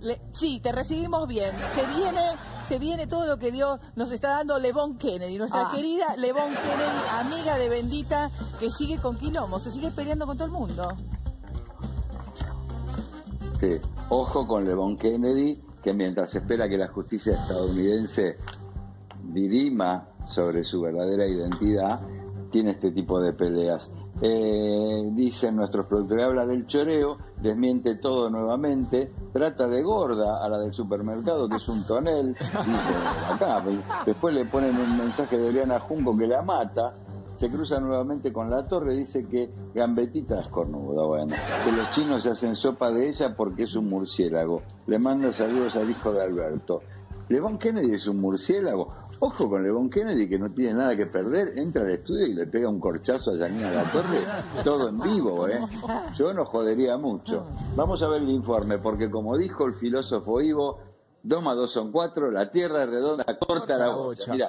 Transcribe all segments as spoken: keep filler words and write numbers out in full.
Le, sí, te recibimos bien. Se viene, se viene todo lo que Dios nos está dando Livon Kennedy, nuestra ah. querida Livon Kennedy, amiga de Bendita, que sigue con quilombo, se sigue peleando con todo el mundo. Sí, ojo con Livon Kennedy, que mientras espera que la justicia estadounidense dirima sobre su verdadera identidad, tiene este tipo de peleas. Eh, dicen nuestros productores, habla del choreo, desmiente todo nuevamente, trata de gorda a la del supermercado, que es un tonel, dice acá, después le ponen un mensaje de Oriana Junco que la mata, se cruza nuevamente con Latorre, dice que Gambetita es cornuda, bueno, que los chinos se hacen sopa de ella porque es un murciélago, le manda saludos al hijo de Alberto. Livon Kennedy es un murciélago. Ojo con Livon Kennedy, que no tiene nada que perder, entra al estudio y le pega un corchazo a Yanina Latorre, todo en vivo, ¿eh? Yo no jodería mucho. Vamos a ver el informe, porque como dijo el filósofo Ivo, dos más dos son cuatro, la tierra es redonda, corta la bocha. Mirá.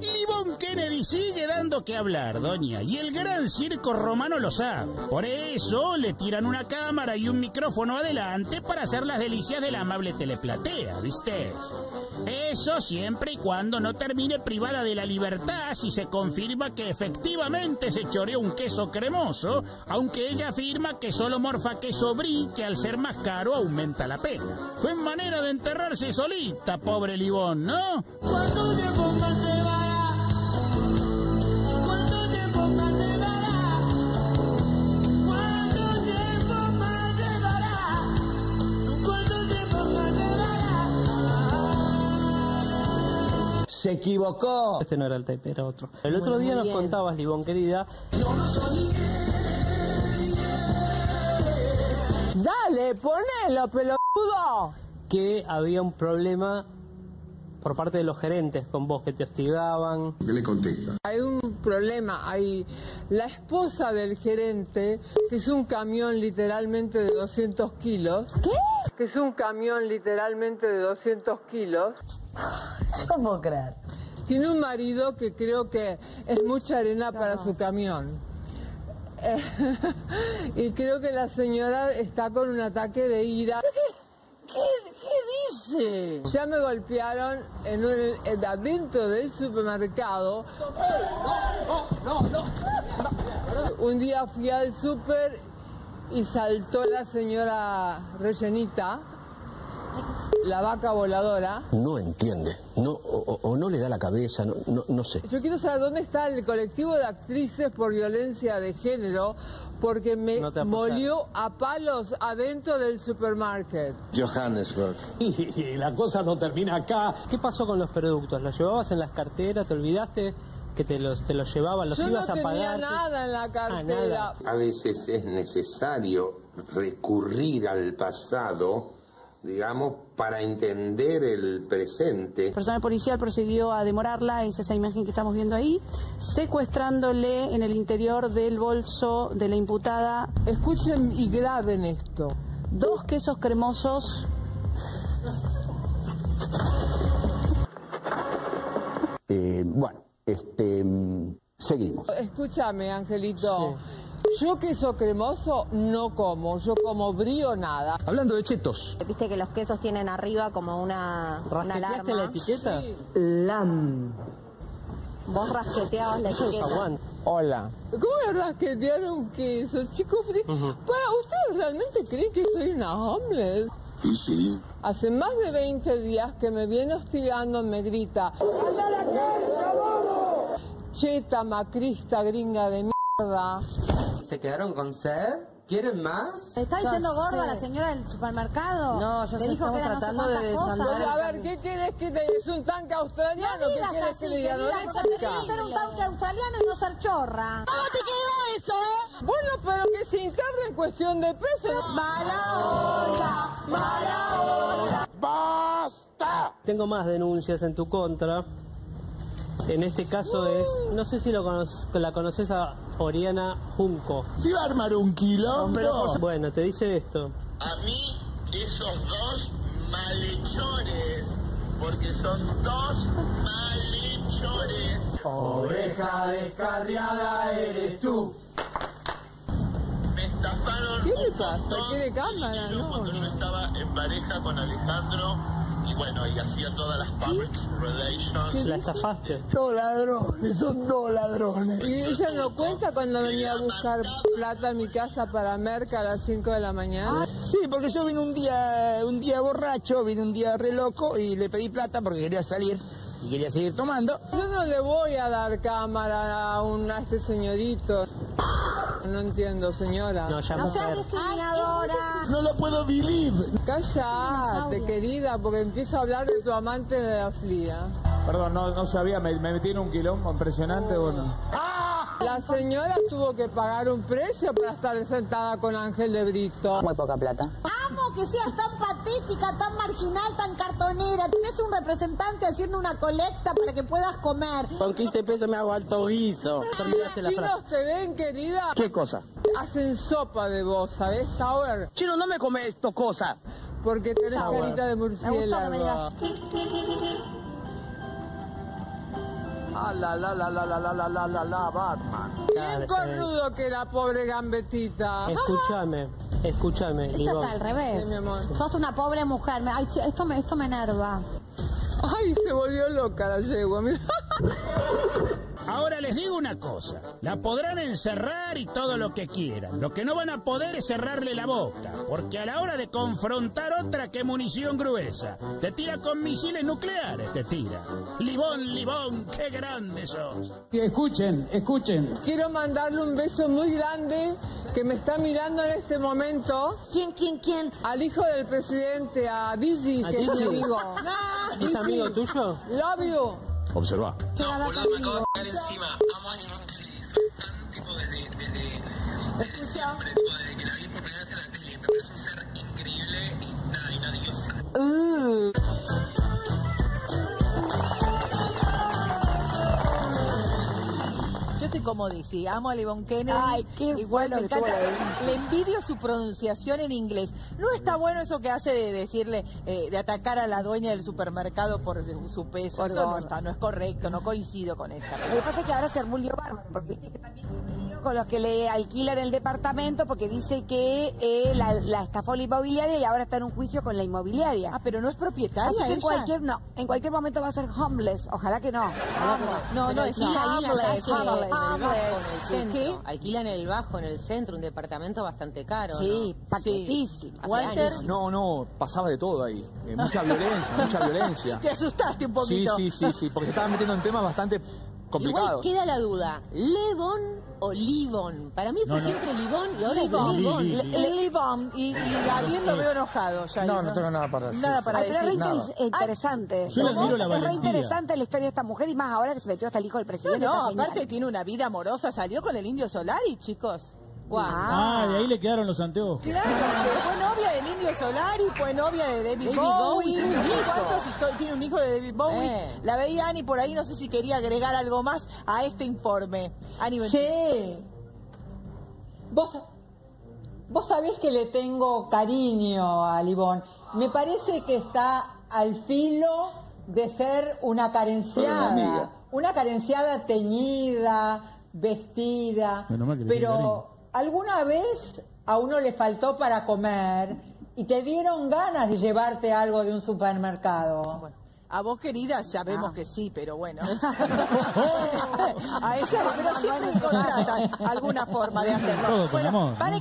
Livon Kennedy sigue dando que hablar, doña, y el gran circo romano lo sabe. Por eso le tiran una cámara y un micrófono adelante para hacer las delicias de la amable teleplatea, ¿viste? Eso siempre y cuando no termine privada de la libertad si se confirma que efectivamente se choreó un queso cremoso, aunque ella afirma que solo morfa queso brie, que al ser más caro aumenta la pena. Fue manera de enterrarse solita, pobre Livon, ¿no? Cuando te pongas de vara, cuando te pongas de vara, cuando te pongas de vara, cuando te pongas de vara. Se equivocó. Este no era el tape, era otro. El otro bueno, día nos bien. contabas, Livon querida. No lo sabía. Dale, ponelo, pelotudo. Que había un problema por parte de los gerentes con vos, que te hostigaban. ¿Qué le contesta? Hay un problema, hay la esposa del gerente, que es un camión literalmente de doscientos kilos. ¿Qué? Que es un camión literalmente de doscientos kilos. Yo puedo creer. Tiene un marido que creo que es mucha arena no. para su camión. Y creo que la señora está con un ataque de ira. ¿Qué, qué, qué dice? Ya me golpearon en un, en, adentro del supermercado. No, no, no, no. Un día fui al súper y saltó la señora rellenita, la vaca voladora. No entiende, no, o, o no le da la cabeza, no, no, no sé. Yo quiero saber dónde está el colectivo de actrices por violencia de género, porque me no molió a palos adentro del supermercado. Johannesburg. Y la cosa no termina acá. ¿Qué pasó con los productos? ¿Los llevabas en las carteras? ¿Te olvidaste que te los, te los llevaban? ¿Los Yo ibas no a pagar? Yo no tenía nada en la cartera. Ah, a veces es necesario recurrir al pasado, digamos, para entender el presente. El personal policial procedió a demorarla, es esa imagen que estamos viendo ahí, secuestrándole en el interior del bolso de la imputada. Escuchen y graben esto. Dos quesos cremosos. Eh, bueno, este, seguimos. Escúchame, Angelito. Sí. Yo queso cremoso no como, yo como brío nada. Hablando de chetos. Viste que los quesos tienen arriba como una, una alarma. la etiqueta? Sí. Lam. Vos rasqueteabas la etiqueta. Hola. ¿Cómo me rasquetearon queso, chicos? Uh -huh. Para, ¿ustedes realmente creen que soy una homeless? Y sí. Hace más de veinte días que me viene hostigando, me grita. ¡Anda la casa, vamos! Cheta, macrista, gringa de mierda. ¿Se quedaron con sed? ¿Quieren más? ¿Te está diciendo gorda la señora del supermercado? No, yo te dijo que era tratando no sé de desandar. A ver, ¿qué quieres que te es un tanque australiano? No digas ¿Qué quieres así, que le diga? No ser un tanque australiano y no ser chorra. ¿Cómo te quedó eso? Bueno, pero que se interna en cuestión de peso. Mala hora, mala hora. ¡Basta! Tengo más denuncias en tu contra. En este caso es, no sé si lo conoces, la conoces a Oriana Junco. ¿Sí va a armar un quilombo? Bueno, te dice esto. A mí esos dos malhechores, porque son dos malhechores. Oveja descarriada eres tú. podcast, no tiene cámara, ¿no? Cuando yo estaba en pareja con Alejandro, y bueno, y hacía todas las public relations. La estafaste. Todos ladrones, son todos ladrones. Y ella no cuenta cuando venía a buscar plata a mi casa para merca a las cinco de la mañana. Sí, porque yo vine un día, un día borracho, vine un día re loco y le pedí plata porque quería salir. Y quería seguir tomando. Yo no le voy a dar cámara a, un, a este señorito. No entiendo, señora. No, ya no seas discriminadora. No lo puedo vivir. Cállate, querida, porque empiezo a hablar de tu amante de la fría. Perdón, no, no sabía, me, me metí en un quilombo impresionante. Oh. Bueno. ¡Ah! La señora tuvo que pagar un precio para estar sentada con Ángel de Brito. Muy poca plata. Amo que seas tan patética, tan marginal, tan cartonera. Tenés un representante haciendo una colecta para que puedas comer. Con quince pesos me hago alto guiso. Terminaste la frase. Chinos te ven, querida. ¿Qué cosa? Hacen sopa de vos, ¿sabés? Ahora. Chino, no me come esto, cosa. Porque tenés Tower. Carita de murciélago. Me gustó que me ah, la, la, la, la, la, la, la, la, la, Batman. Bien cornudo que la pobre gambetita. Escúchame. Escúchame, esto Livon. Está al revés. Sí, mi amor. Sos una pobre mujer. Ay, esto me, esto me enerva. Ay, se volvió loca la yegua, mira. Ahora les digo una cosa. La podrán encerrar y todo lo que quieran. Lo que no van a poder es cerrarle la boca. Porque a la hora de confrontar otra que munición gruesa. Te tira con misiles nucleares, te tira. Livon, Livon, qué grande sos. Escuchen, escuchen. Quiero mandarle un beso muy grande que me está mirando en este momento. ¿Quién, quién, quién? Al hijo del presidente, a Dizzy, que es mi amigo. ¿Es amigo tuyo? Love you. Observa. No, boludo, me acabo de pegar encima. Amo a Junco, soy tan tipo desde... desde siempre, tipo, desde que la vi por primera vez en la tele. Me parece un ser increíble y nada, y una diosa. Uh. Como Dizzy, amo a Livon Kennedy. Ay, qué igual bueno, me encanta. Le envidio su pronunciación en inglés. No está bueno eso que hace de decirle, eh, de atacar a la dueña del supermercado por su peso. Por eso no está, no es correcto, no coincido con esta. Lo que pasa es que ahora se armó un lío bárbaro, porque viste que también con los que le alquilan el departamento porque dice que eh, la, la estafó la inmobiliaria y ahora está en un juicio con la inmobiliaria. Ah, pero no es propietaria. Así que en cualquier, no, en cualquier momento va a ser homeless. Ojalá que no. Ojalá que no, no, no es no. Homeless. Homeless. Homeless. ¿Qué? Alquilan el bajo en el centro, un departamento bastante caro. Sí, ¿no? Paquetísimo. Sí. Walter. No, no, pasaba de todo ahí. Eh, mucha violencia, mucha violencia. Te asustaste un poquito. Sí, sí, sí, sí, porque estaban metiendo en temas bastante complicados. Igual queda la duda. ¿Livon o Livon? Para mí fue no, no. siempre Livon y ahora Livon. Livon. Livon. Y, y a bien lo veo enojado. Ya, no, no, no tengo nada para decir. Nada para Ay, decir. Pero es interesante. Ay, yo les miro la valentía. Es interesante la historia de esta mujer y más ahora que se metió hasta el hijo del presidente. No, no aparte tiene una vida amorosa. Salió con el Indio Solari, chicos. Wow. Ah, y ahí le quedaron los anteojos. Claro, fue novia del Indio Solari, fue novia de David, David Bowie. ¿Cuántos tiene un hijo de David Bowie? Eh. La veía Ani por ahí, no sé si quería agregar algo más a este informe. Ani, sí. Vos, vos sabés que le tengo cariño a Livon. Me parece que está al filo de ser una carenciada. Una carenciada teñida, vestida, pero... ¿Alguna vez a uno le faltó para comer y te dieron ganas de llevarte algo de un supermercado? Bueno, a vos, querida, sabemos ah. que sí, pero bueno. A ella, pero siempre encontrás alguna forma de hacerlo. Todo con amor, ¿no? Bueno,